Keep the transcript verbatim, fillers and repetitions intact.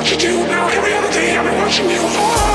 what you do now. Every other day I've been watching you fall.